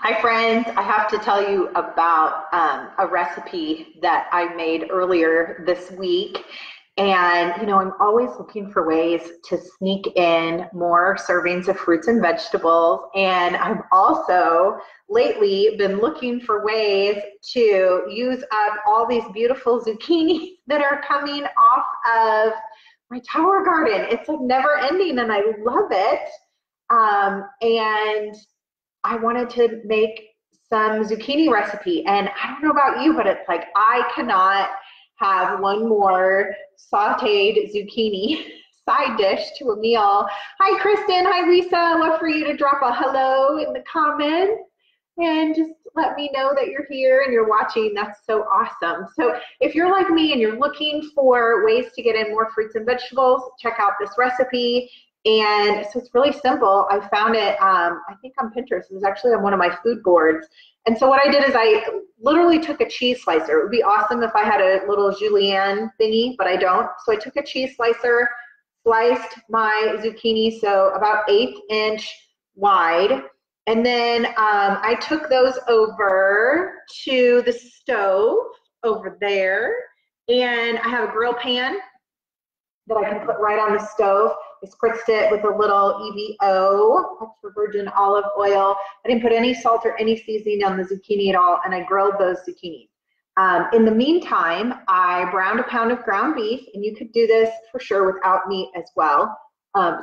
Hi friends, I have to tell you about a recipe that I made earlier this week. And you know, I'm always looking for ways to sneak in more servings of fruits and vegetables. And I've also lately been looking for ways to use up all these beautiful zucchinis that are coming off of my tower garden. It's like never ending and I love it. And I wanted to make some zucchini recipe. And I don't know about you, but it's like I cannot have one more sauteed zucchini side dish to a meal. Hi, Kristen. Hi, Lisa. I'd love for you to drop a hello in the comments and just let me know that you're here and you're watching. That's so awesome. So if you're like me and you're looking for ways to get in more fruits and vegetables, check out this recipe. And so it's really simple. I found it, I think on Pinterest. It was actually on one of my food boards. And so what I did is I literally took a cheese slicer. It would be awesome if I had a little julienne thingy, but I don't. So I took a cheese slicer, sliced my zucchini, so about 1/8 inch wide. And then I took those over to the stove over there. And I have a grill pan that I can put right on the stove. I spritzed it with a little EVO, extra virgin olive oil. I didn't put any salt or any seasoning on the zucchini at all, and I grilled those zucchini. In the meantime, I browned a pound of ground beef, and you could do this for sure without meat as well.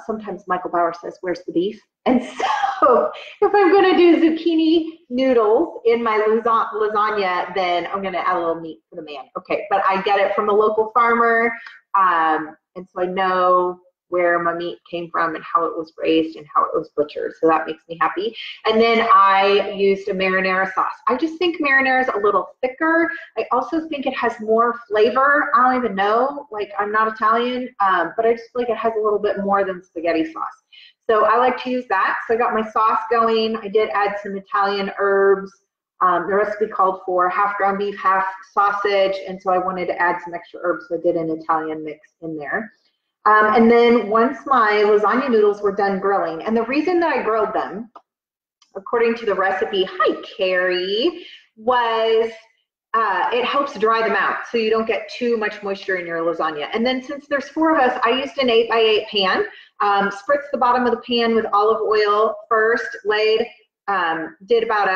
Sometimes Michael Bauer says, "Where's the beef?" And so if I'm gonna do zucchini noodles in my lasagna, then I'm gonna add a little meat for the man. Okay, but I get it from a local farmer, and so I know where my meat came from and how it was raised and how it was butchered. So that makes me happy. And then I used a marinara sauce. I just think marinara is a little thicker. I also think it has more flavor. I don't even know, like I'm not Italian, but I just feel like it has a little bit more than spaghetti sauce. So I like to use that. So I got my sauce going. I did add some Italian herbs. The recipe called for half ground beef, half sausage. And so I wanted to add some extra herbs. So I did an Italian mix in there. And then once my lasagna noodles were done grilling, and the reason that I grilled them, according to the recipe, hi Carrie, was it helps dry them out so you don't get too much moisture in your lasagna. And then since there's four of us, I used an 8x8 pan, spritzed the bottom of the pan with olive oil first, laid, did about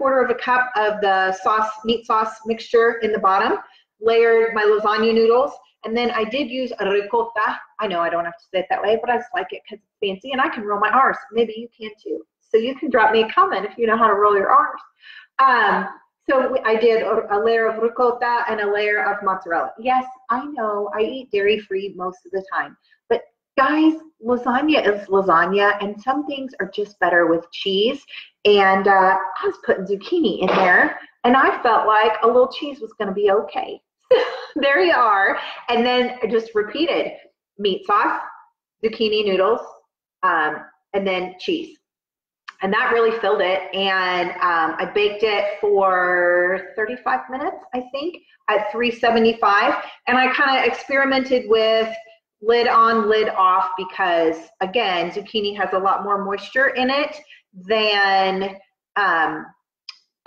1/4 cup of the sauce, meat sauce mixture in the bottom, layered my lasagna noodles. And then I did use a ricotta. I know I don't have to say it that way, but I just like it because it's fancy and I can roll my R's. Maybe you can too. So you can drop me a comment if you know how to roll your R's. So I did a layer of ricotta and a layer of mozzarella. Yes, I know I eat dairy-free most of the time, but guys, lasagna is lasagna and some things are just better with cheese. And I was putting zucchini in there and I felt like a little cheese was gonna be okay. There you are. And then I just repeated meat sauce, zucchini noodles, and then cheese. And that really filled it. And I baked it for 35 minutes, I think, at 375. And I kind of experimented with lid on, lid off, because again, zucchini has a lot more moisture in it than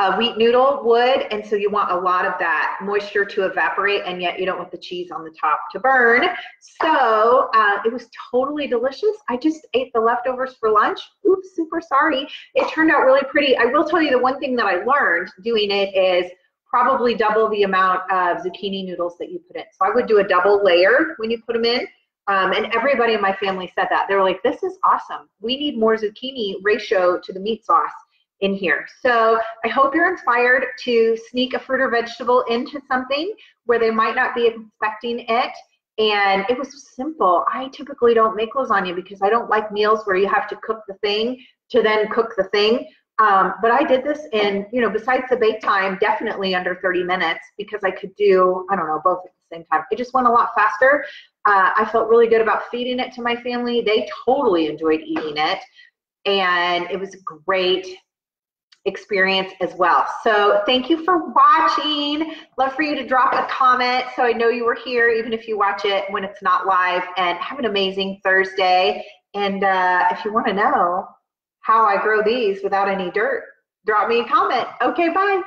a wheat noodle would, and so you want a lot of that moisture to evaporate, and yet you don't want the cheese on the top to burn. So it was totally delicious. I just ate the leftovers for lunch. Oops, super sorry. It turned out really pretty. I will tell you the one thing that I learned doing it is probably double the amount of zucchini noodles that you put in. So I would do a double layer when you put them in. And everybody in my family said that. They were like, this is awesome. We need more zucchini ratio to the meat sauce in here. So I hope you're inspired to sneak a fruit or vegetable into something where they might not be expecting it. And it was simple. I typically don't make lasagna because I don't like meals where you have to cook the thing to then cook the thing. But I did this in, you know, besides the bake time, definitely under 30 minutes because I could do, I don't know, both at the same time. It just went a lot faster. I felt really good about feeding it to my family. They totally enjoyed eating it. And it was great experience as well. So thank you for watching. Love for you to drop a comment so I know you were here, even if you watch it when it's not live. And have an amazing Thursday. And if you want to know how I grow these without any dirt, drop me a comment. Okay, bye.